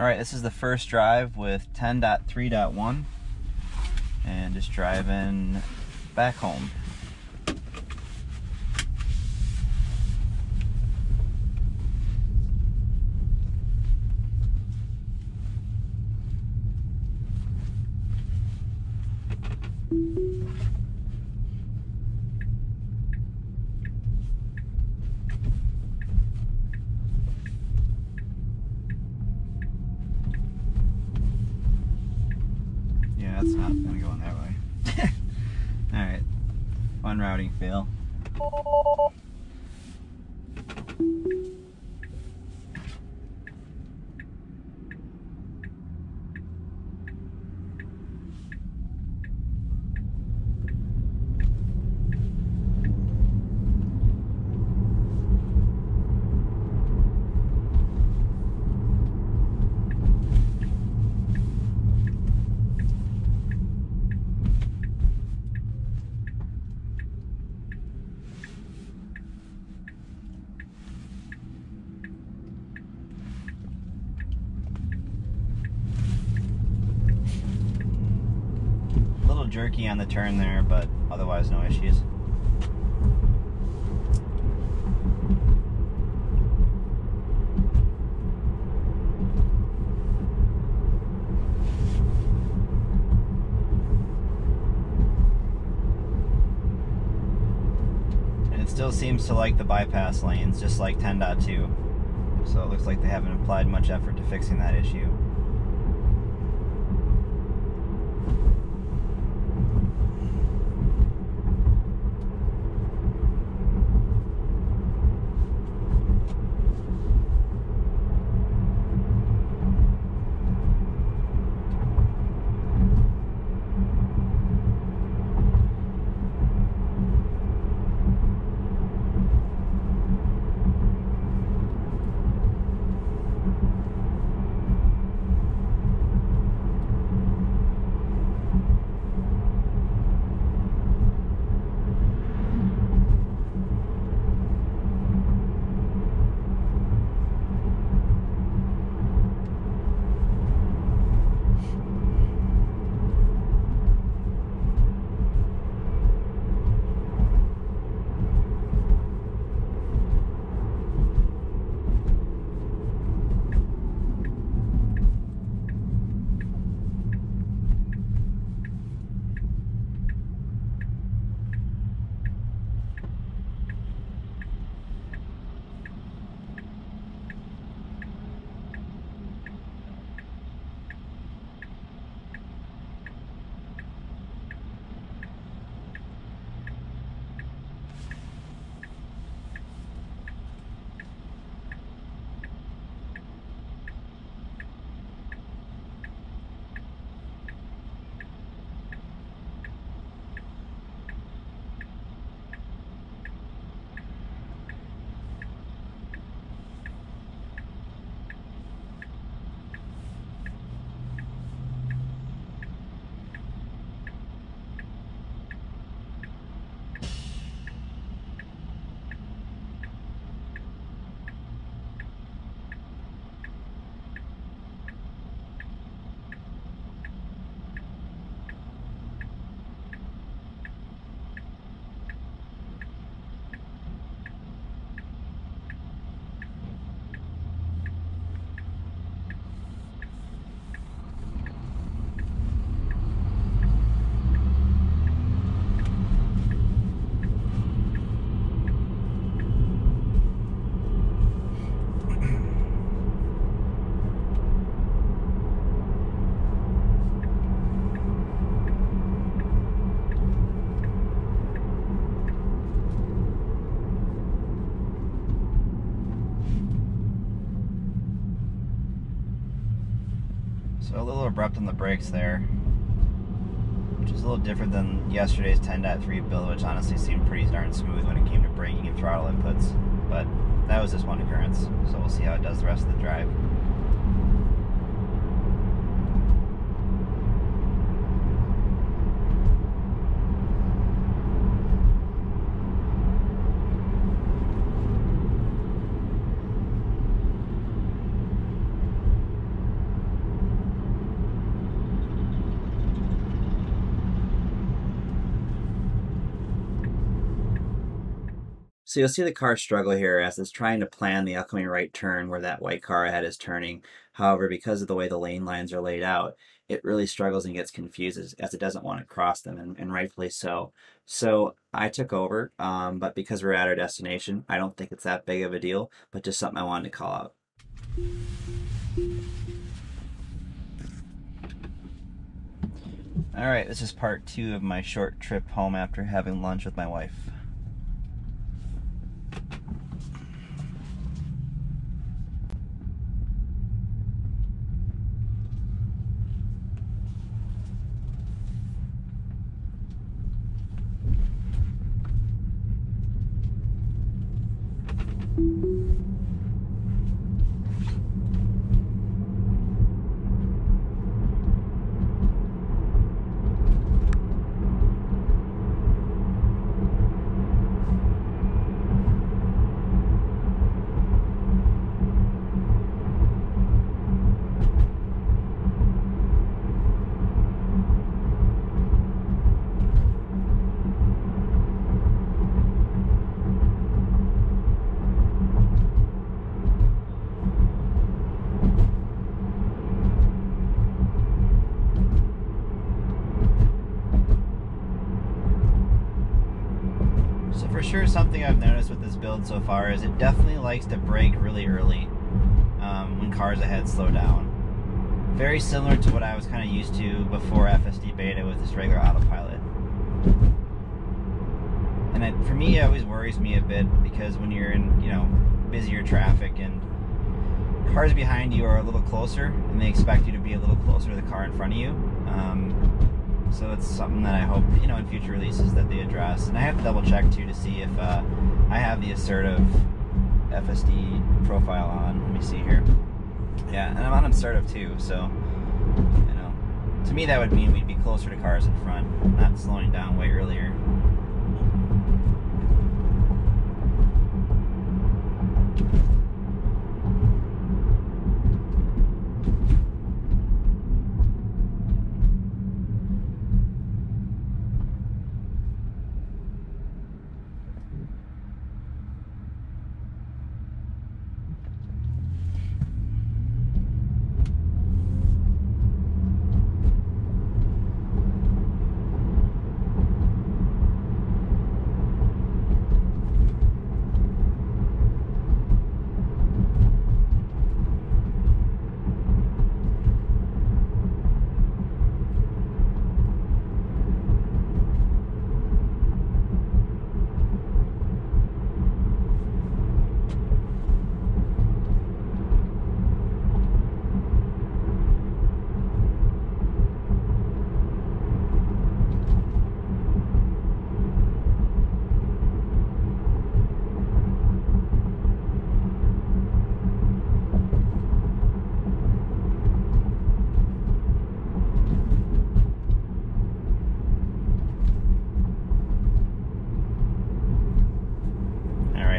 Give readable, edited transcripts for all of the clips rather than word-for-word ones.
All right, this is the first drive with 10.3.1 and just driving back home. That's not gonna go in that way. Alright, fun routing fail. Jerky on the turn there, but otherwise no issues. And it still seems to like the bypass lanes, just like 10.2. So it looks like they haven't applied much effort to fixing that issue. So a little abrupt on the brakes there, which is a little different than yesterday's 10.3 build, which honestly seemed pretty darn smooth when it came to braking and throttle inputs, but that was just one occurrence, so we'll see how it does the rest of the drive. So you'll see the car struggle here as it's trying to plan the upcoming right turn where that white car ahead is turning. However, because of the way the lane lines are laid out, it really struggles and gets confused as it doesn't want to cross them, and rightfully so. So I took over, but because we're at our destination, I don't think it's that big of a deal, but just something I wanted to call out. All right, this is part two of my short trip home after having lunch with my wife. For sure, something I've noticed with this build so far is it definitely likes to brake really early when cars ahead slow down. Very similar to what I was kind of used to before FSD Beta with this regular autopilot. And for me, it always worries me a bit because when you're in, busier traffic and cars behind you are a little closer and they expect you to be a little closer to the car in front of you. So it's something that I hope, in future releases that they address. And I have to double check too to see if I have the assertive FSD profile on. Let me see here. Yeah, and I'm on assertive too, so, to me that would mean we'd be closer to cars in front, not slowing down way earlier.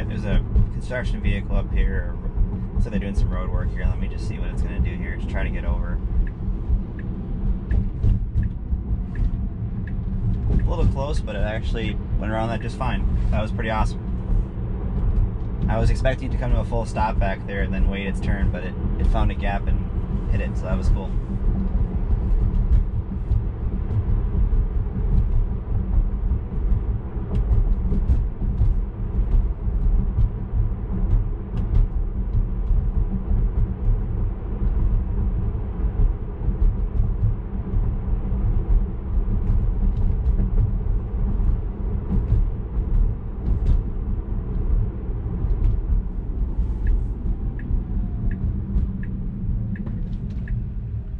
There's a construction vehicle up here, so they're doing some road work here. Let me just see what it's going to do here to try to get over. A little close, but it actually went around that just fine. That was pretty awesome. I was expecting it to come to a full stop back there and then wait its turn, but it found a gap and hit it, so that was cool.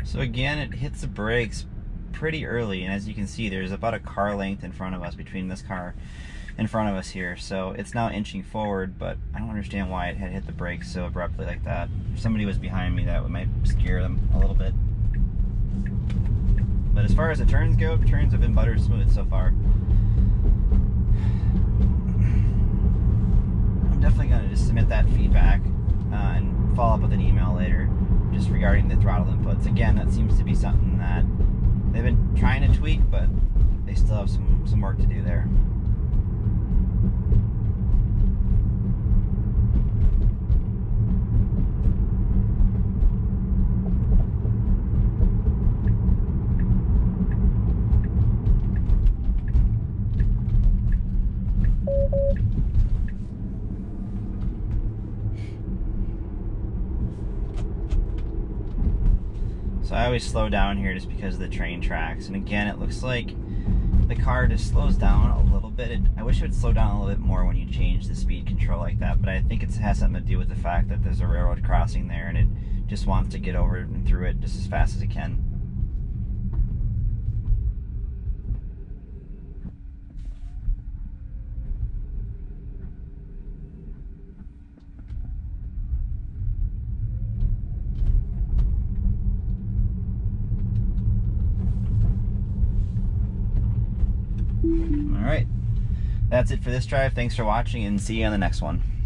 So again, it hits the brakes pretty early, and as you can see, there's about a car length in front of us, between this car in front of us here. So it's now inching forward, but I don't understand why it had hit the brakes so abruptly like that. If somebody was behind me, that might scare them a little bit. But as far as the turns go, turns have been butter smooth so far. I'm definitely going to just submit that feedback and follow up with an email later. Just regarding the throttle inputs. Again, that seems to be something that they've been trying to tweak, but they still have some work to do there. So I always slow down here just because of the train tracks. And again, it looks like the car just slows down a little bit. I wish it would slow down a little bit more when you change the speed control like that, but I think it has something to do with the fact that there's a railroad crossing there and it just wants to get over and through it just as fast as it can. Alright, that's it for this drive. Thanks for watching and see you on the next one.